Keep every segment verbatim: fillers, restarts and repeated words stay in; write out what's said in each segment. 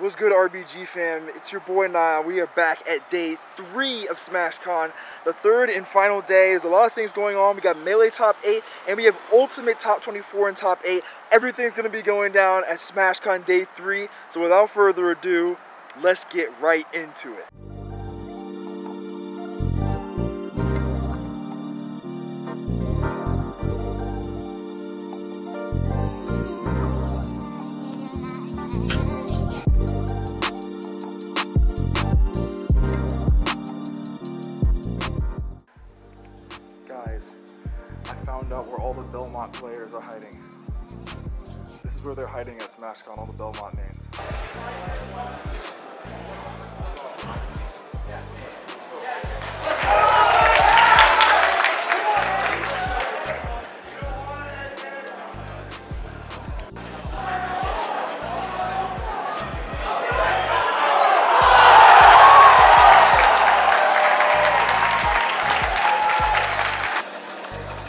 What's good, R B G fam? It's your boy Nyle. We are back at day three of SmashCon. The third and final day. There's a lot of things going on. We got Melee Top eight, and we have Ultimate Top twenty-four and Top eight. Everything's going to be going down at SmashCon day three. So without further ado, let's get right into it. Out where all the Belmont players are hiding. This is where they're hiding at SmashCon, all the Belmont mains.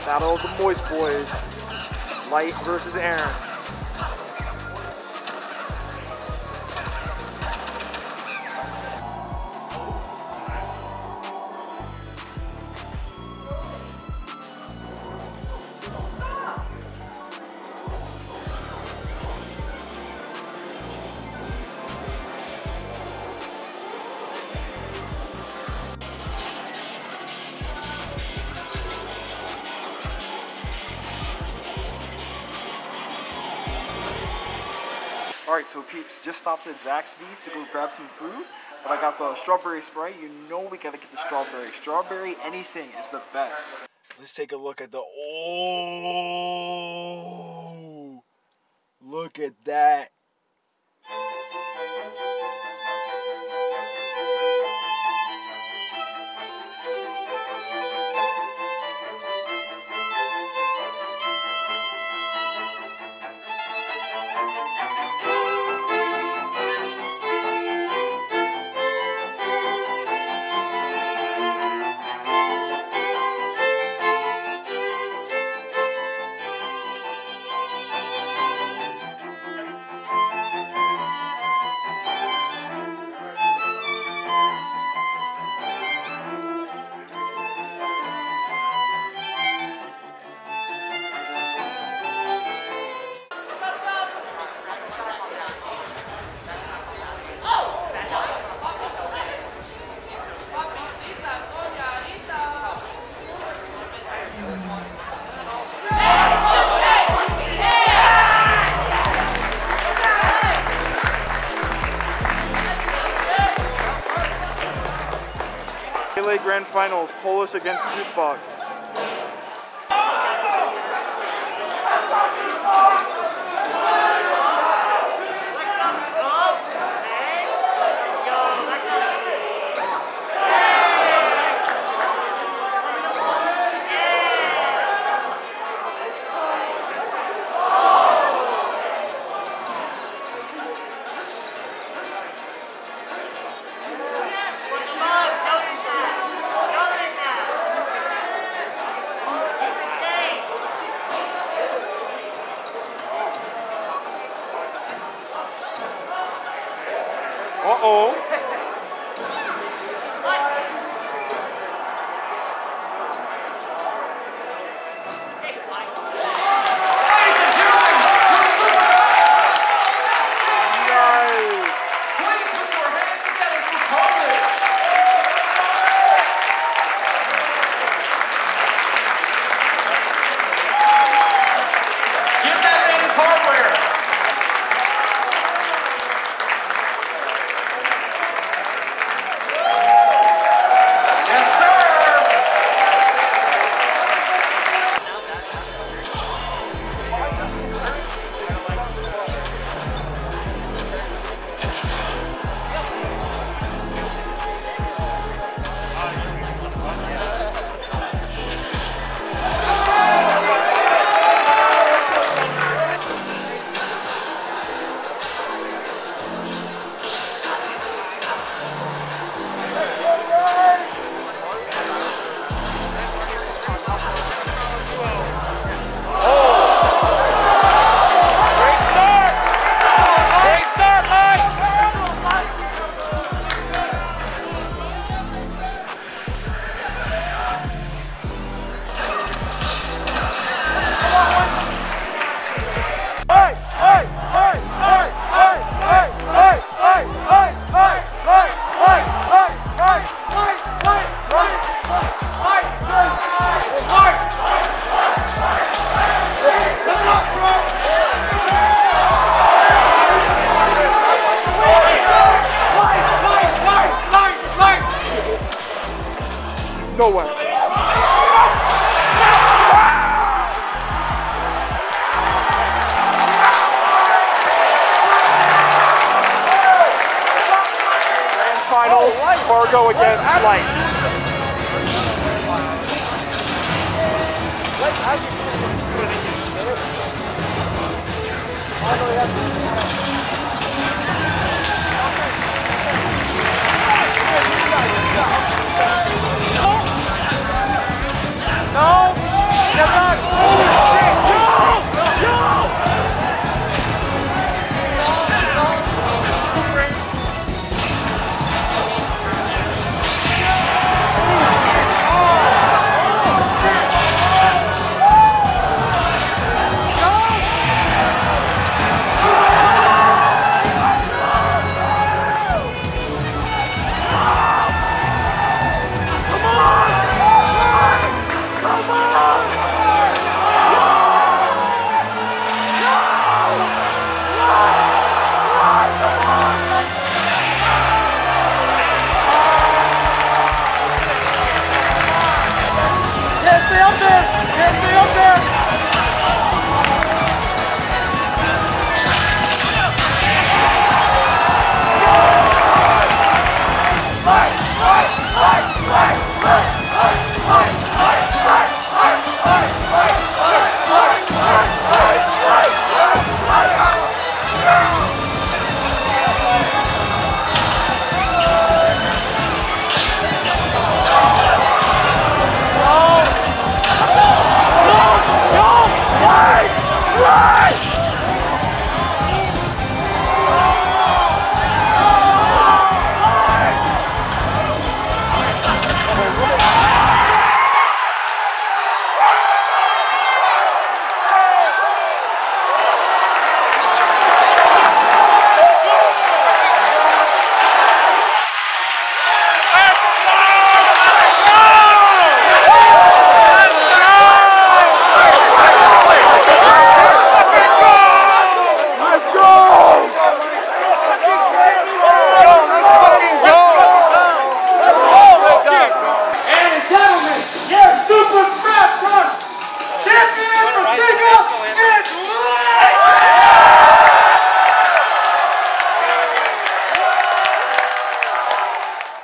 Battle of the Moist Boys, Light versus Aaron. Alright, so peeps, just stopped at Zaxby's to go grab some food, but I got the strawberry Sprite. You know we gotta get the strawberry. Strawberry anything is the best. Let's take a look at the... Oh! Look at that. Melee Grand Finals, Polish against Juice Box. Uh-oh. Go away. Grand finals, Sparg zero against Light.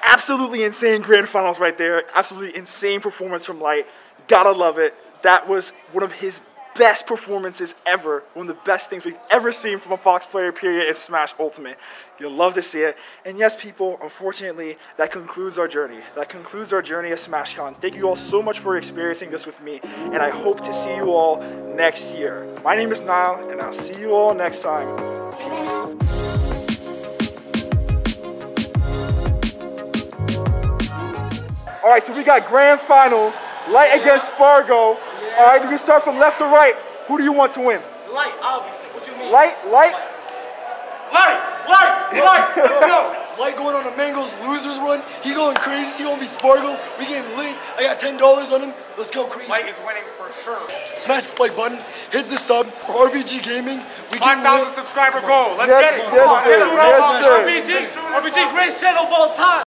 Absolutely insane grand finals right there. Absolutely insane performance from Light. Gotta love it. That was one of his best performances ever. One of the best things we've ever seen from a Fox player, period, in Smash Ultimate. You'll love to see it. And yes, people, unfortunately, that concludes our journey. That concludes our journey at SmashCon. Thank you all so much for experiencing this with me, and I hope to see you all next year. My name is Nyle, and I'll see you all next time. Peace. All right, so we got grand finals, Light yeah. against Sparg zero. Yeah. All right, we can start from left to right. Who do you want to win? Light, obviously. What you mean? Light, light, light, light, light. Let's go. Light going on the Mango's losers run. He going crazy. He gonna be Sparg zero. We getting lit. I got ten dollars on him. Let's go crazy. Light is winning for sure. Smash the play button. Hit the sub for R B G Gaming. We Five thousand subscriber goal. Let's yes, get it. Yes, yes, yes, yes, R B G, R B G, greatest channel of all time.